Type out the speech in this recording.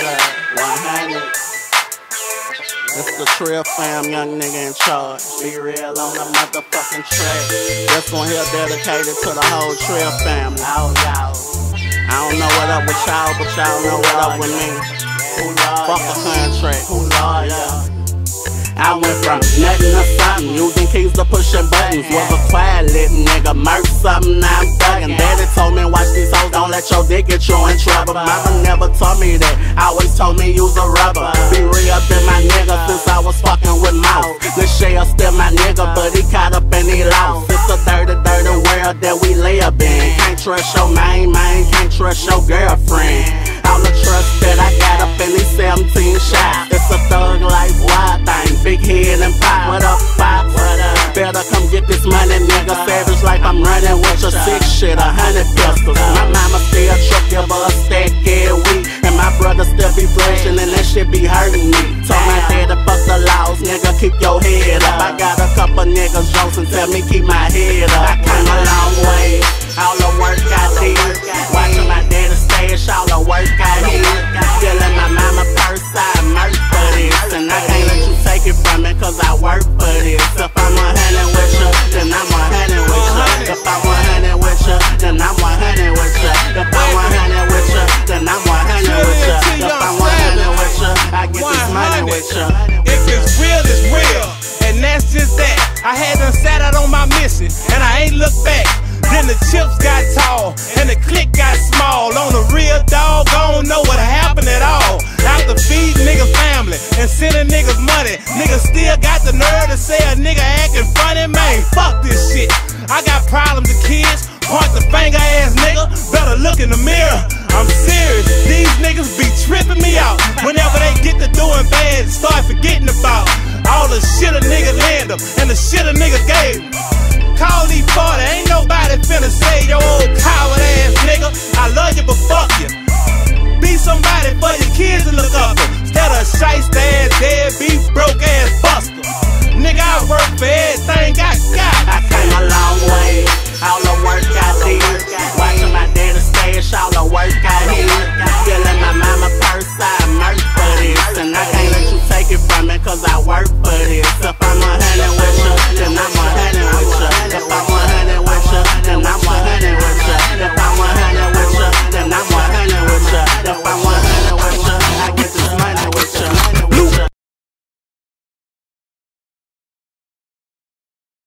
100. It's the Trill fam, young nigga in charge. Be real on the motherfucking track. This one here dedicated to the whole Trill family. Oh, y'all. I don't know what up with y'all, but y'all know what up with me. Fuck a contract. I went from nothing to something, using keys to pushing buttons. Was a quiet little nigga, murk something, now I'm thuggin'. Daddy told me, watch these hoes, don't let your dick get you in trouble. Mama never told me that, always told me use a rubber. Be real to my nigga since I was fucking with Mouse. Lashell still my nigga, but he caught up and he lost. It's a dirty world that we live in. Can't trust your man, can't trust your girlfriend. All the trust that I got up in these 17 shots. It's a thug life, wild thing, big head and pop. What up, pop? Better come get this money, nigga. Savage life, I'm running with your sick shit, 100 pistols. My mama still trick, give her a stack every week. And my brother still be flashing, and that shit be hurting me. Told my dad to fuck the laws, nigga, keep your head up. I got a couple niggas jokes and tell me keep my head up. I came a long way, all the work I did. Watching my daddy stash, all the work I did. Stealing my mama purse, I murk for this. And I can't let you take it from me, cause I work for this. If I'm 100 with you, then I'm 100 with you. If I'm 100 with you, then I'm 100 with you. If I'm 100 with you, then I'm 100 with you. If I'm 100 with you, I get this money with you. If it's real, it's real, and that's just that. I had done sat out on my mission, and I ain't looked back. Then the chips got tall, and the click got small. On the real dog, I don't know what happened at all. Out to feed niggas family, and sending niggas money. Niggas still got the nerve to say a nigga acting funny. Man, fuck this shit. I got problems with kids, point the finger ass nigga, better look in the mirror. I'm serious, these niggas be tripping me out. Whenever they get to doing bad, start forgetting about all the shit a nigga land them, and the shit a nigga gave them. Call these 40, ain't nobody finna say your old coward ass nigga, I love you but fuck you. Be somebody for your kids to look up to, instead of shiest ass, deadbeat, broke ass buster. Nigga, I work for everything I got. I came a